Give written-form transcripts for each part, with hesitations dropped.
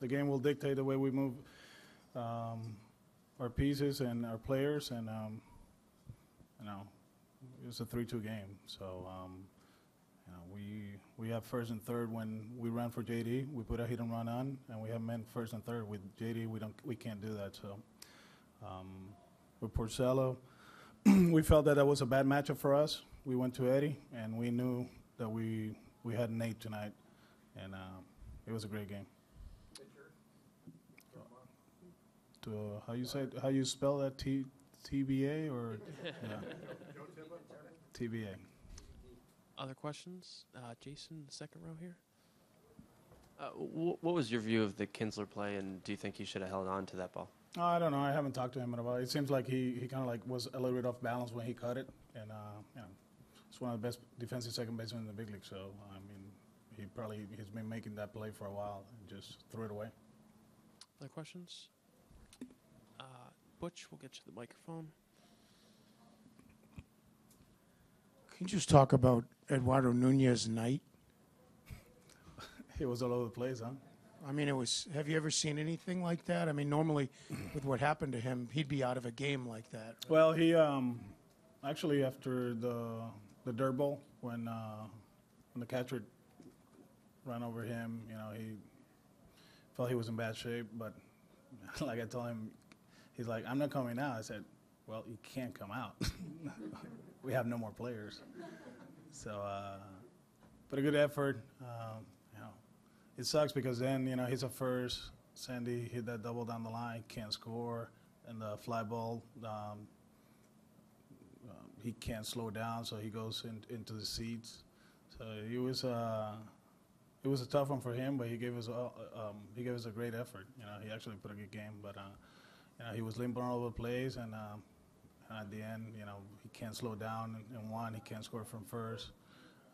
the game will dictate the way we move our pieces and our players, and you know, it's a 3-2 game. So you know, we have first and third. When we run for JD, we put a hit and run on, and we have men first and third. With JD, we can't do that. So with Porcello, we felt that was a bad matchup for us. We went to Eddie, and we knew that we had Nate tonight, and it was a great game. How you spell that? TBA or yeah. TBA. Other questions? Jason, second row here. What was your view of the Kinsler play, and do you think he should have held on to that ball? I don't know. I haven't talked to him about it. It seems like he kind of like was a little bit off balance when he caught it, and you know, it's one of the best defensive second basemen in the big league. So I mean, he's been making that play for a while and just threw it away. Other questions? Butch, we'll get you the microphone. Can you just talk about Eduardo Nunez's night? It was all over the place, huh? I mean, it was. Have you ever seen anything like that? I mean, normally, with what happened to him, he'd be out of a game like that. Right? Well, he actually after the dirt ball, when the catcher ran over him, you know, he felt he was in bad shape. But like I told him, he's like, "I'm not coming out." I said, "Well, you can't come out. We have no more players." So, but a good effort. You know, it sucks because then, you know, he's a first. Sandy hit that double down the line, can't score, and the fly ball. He can't slow down, so he goes into the seats. So it was a tough one for him, but he gave us a great effort. You know, he actually put a good game, but. You know, he was limping all over the place, and at the end, you know, he can't slow down and one, he can't score from first.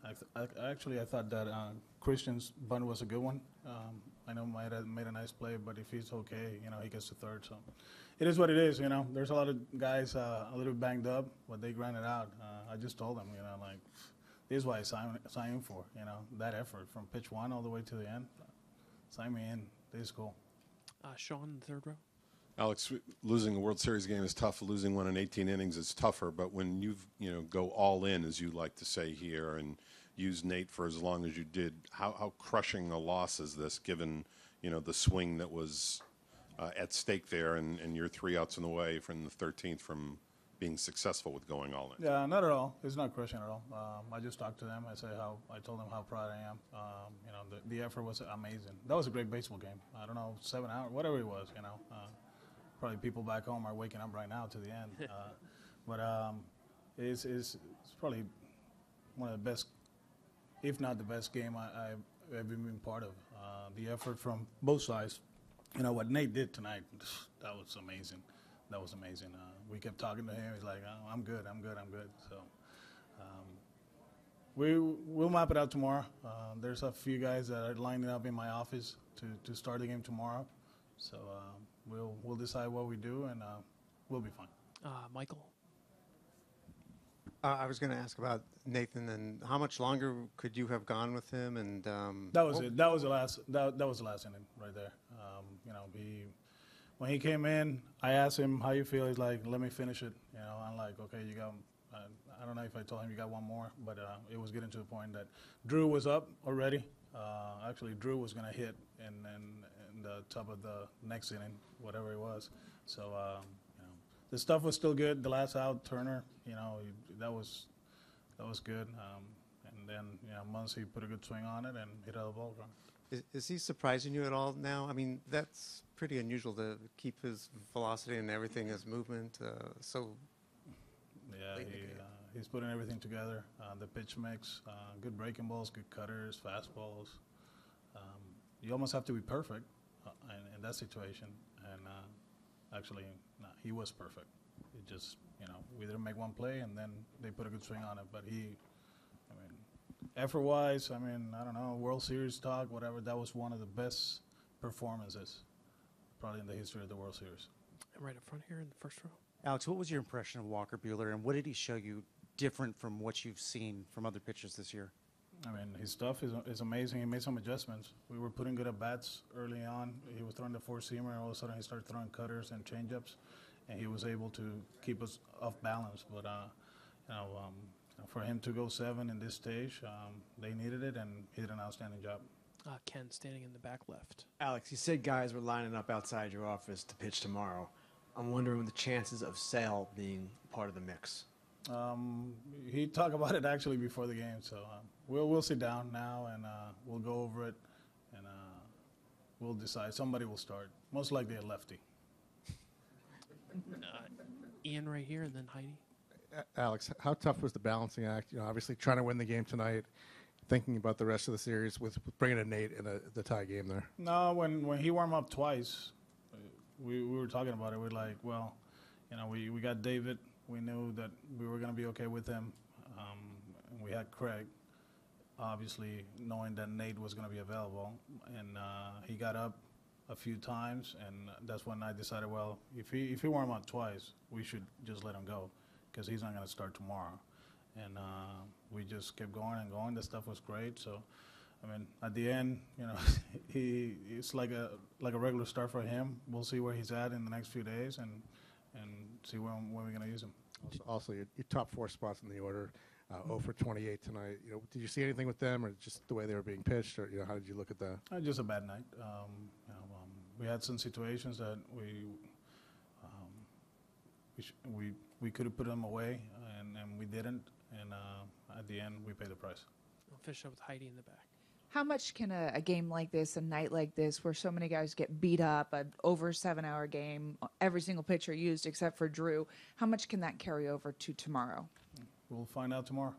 I thought that Christian's bunt was a good one. I know Maeda made a nice play, but if he's okay, you know, he gets to third. So it is what it is, you know. There's a lot of guys a little banged up, but they grind it out. I just told them, you know, like, this is what I sign for, you know, that effort from pitch one all the way to the end. Sign me in. This is cool. Sean, third row. Alex, losing a World Series game is tough. Losing one in 18 innings is tougher. But when you go all in, as you like to say here, and use Nate for as long as you did, how crushing a loss is this, given you know the swing that was at stake there, and you're three outs in the way from the 13th from being successful with going all in? Yeah, not at all. It's not crushing at all. I just talked to them. I told them how proud I am. You know, the effort was amazing. That was a great baseball game. I don't know, 7 hours, whatever it was. You know. Probably people back home are waking up right now to the end. But it's probably one of the best, if not the best game I've ever been part of. The effort from both sides. You know, what Nate did tonight, that was amazing. That was amazing. We kept talking to him. He's like, oh, I'm good, I'm good, I'm good. So we'll map it out tomorrow. There's a few guys that are lining up in my office to start the game tomorrow. So we'll decide what we do, and we'll be fine. Michael? I was going to ask about Nathan, and how much longer could you have gone with him? And that was it. That was the last inning right there. You know, when he came in, I asked him how you feel. He's like, let me finish it. You know, I'm like, okay, you got. I don't know if I told him you got one more, but it was getting to the point that Drew was up already. Actually, Drew was going to hit, and the top of the next inning, whatever it was. So, you know, the stuff was still good. The last out, Turner, you know, that was good. And then, you know, Muncy put a good swing on it and hit out of the ball. Is he surprising you at all now? I mean, that's pretty unusual to keep his velocity and everything, his movement. Yeah, he's putting everything together. The pitch mix, good breaking balls, good cutters, fastballs. You almost have to be perfect. In that situation, and actually, no, he was perfect. It just, you know, we didn't make one play, and then they put a good swing on it. But I mean, effort-wise, I mean, I don't know, World Series talk, whatever. That was one of the best performances, probably in the history of the World Series. Right up front here in the first row. Alex, what was your impression of Walker Buehler, and what did he show you different from what you've seen from other pitchers this year? I mean, his stuff is amazing. He made some adjustments. We were putting good at-bats early on. He was throwing the four-seamer, and all of a sudden he started throwing cutters and change-ups, and he was able to keep us off balance. But, for him to go seven in this stage, they needed it, and he did an outstanding job. Ken standing in the back left. Alex, you said guys were lining up outside your office to pitch tomorrow. I'm wondering the chances of Sale being part of the mix. He talked about it actually before the game, so we'll sit down now and we'll go over it, and we'll decide. Somebody will start, most likely a lefty. Ian right here, and then Heidi. Alex, how tough was the balancing act? You know, obviously trying to win the game tonight, thinking about the rest of the series with bringing in Nate in the tie game there. No, when he warmed up twice, we were talking about it. We're like, well, you know, we got David. We knew that we were going to be okay with him. And we had Craig, obviously, knowing that Nate was going to be available. And he got up a few times, and that's when I decided, well, if he warmed up twice, we should just let him go because he's not going to start tomorrow. And we just kept going and going. The stuff was great. So, I mean, at the end, you know, it's like a regular start for him. We'll see where he's at in the next few days, and see when we're going to use them. Also, your top four spots in the order, 0 for 28 tonight. You know, did you see anything with them, or just the way they were being pitched, or you know, how did you look at that? Just a bad night. We had some situations that we could have put them away, and we didn't. And at the end, we paid the price. We'll finish up with Heidi in the back. How much can a game like this, a night like this, where so many guys get beat up, an over 7-hour game, every single pitcher used except for Drew, how much can that carry over to tomorrow? We'll find out tomorrow.